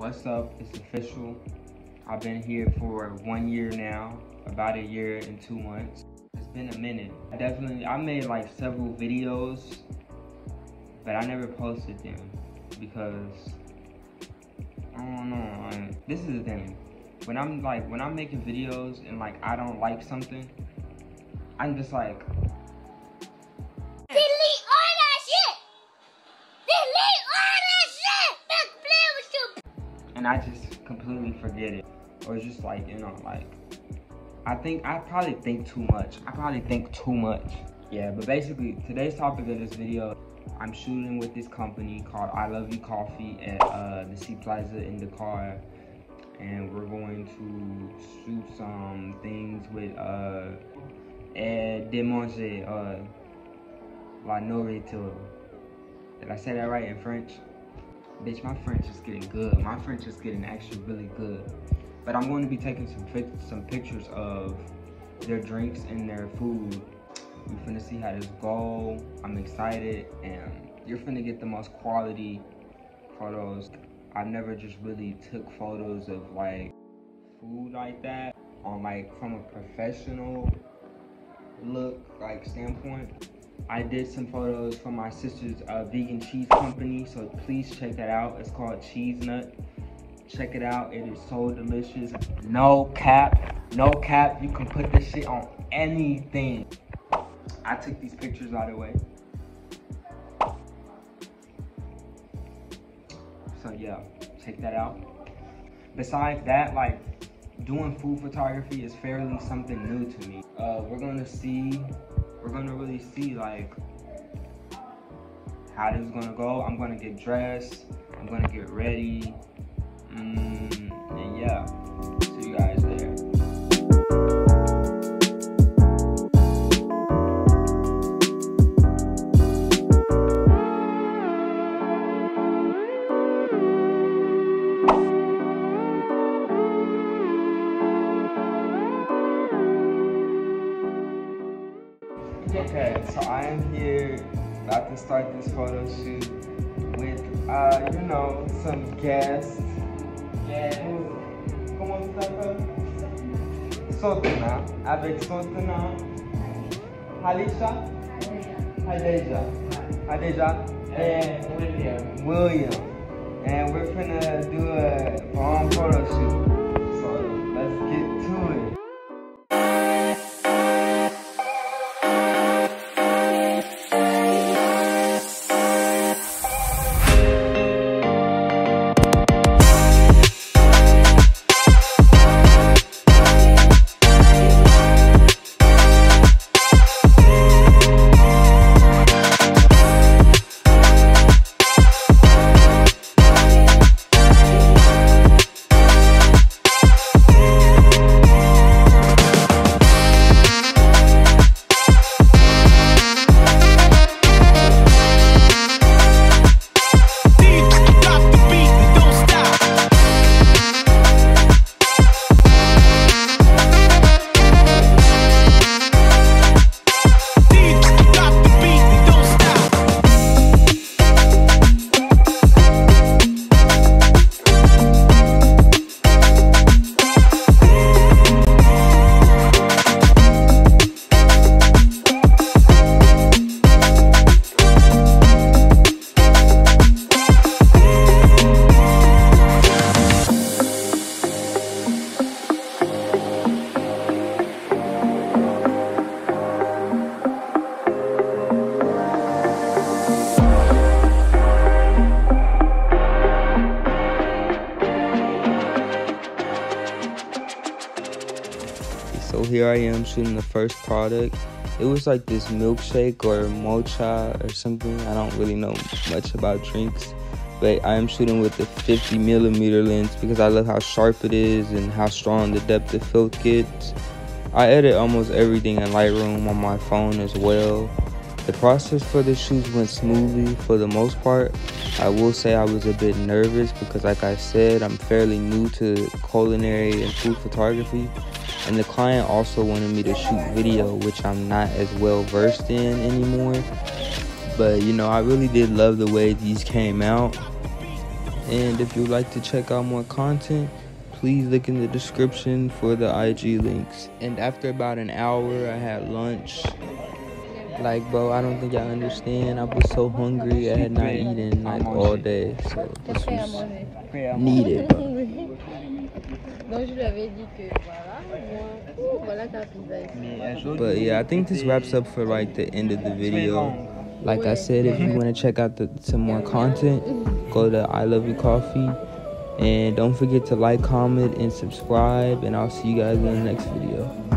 What's up? It's official. I've been here for 1 year now, about a year and 2 months. It's been a minute. I made like several videos, but I never posted them because I don't know. Like, this is the thing. When I'm making videos and like I don't like something, I'm just like, and I just completely forget it. Or it's just like, you know, like, I probably think too much. Yeah, but basically, today's topic of this video, I'm shooting with this company called I Love You Coffee at the Sea Plaza in Dakar. And we're going to shoot some things with démanger, la nourriture. Did I say that right in French? Bitch, my French is getting good. My French is getting actually really good. But I'm going to be taking some pictures of their drinks and their food. We're finna see how this go. I'm excited, and you're finna get the most quality photos. I've never just really took photos of like food like that on like from a professional look like standpoint. I did some photos from my sister's vegan cheese company, so please check that out. It's called Cheese Nut. Check it out. It is so delicious. No cap. No cap. You can put this shit on anything. I took these pictures right away. So yeah, check that out. Besides that, like, doing food photography is fairly something new to me. We're gonna really see like how this is gonna go. I'm gonna get dressed, I'm gonna get ready, and yeah, see you guys there. Okay, so I am here about to start this photo shoot with, you know, some guests. Yes. Comment ça s'appelle? Sotana. Avec Sotana. Halisha? Hadeja. Hadeja. And William. And we're finna do a bomb photo shoot. So let's get to it. So here I am shooting the first product. It was like this milkshake or mocha or something. I don't really know much about drinks, but I am shooting with the 50mm lens because I love how sharp it is and how strong the depth of field gets. I edit almost everything in Lightroom on my phone as well. The process for the shoots went smoothly for the most part. I will say I was a bit nervous because, like I said, I'm fairly new to culinary and food photography. And the client also wanted me to shoot video, which I'm not as well versed in anymore. But, you know, I really did love the way these came out. And if you'd like to check out more content, please look in the description for the IG links. And after about an hour, I had lunch. Like, bro, I don't think y'all understand. I was so hungry. I had not eaten, like, all day. So this was needed, bro. But yeah, I think this wraps up for like the end of the video. Like I said, if you want to check out some more content, go to I Love You Coffee. And don't forget to like, comment, and subscribe. And I'll see you guys in the next video.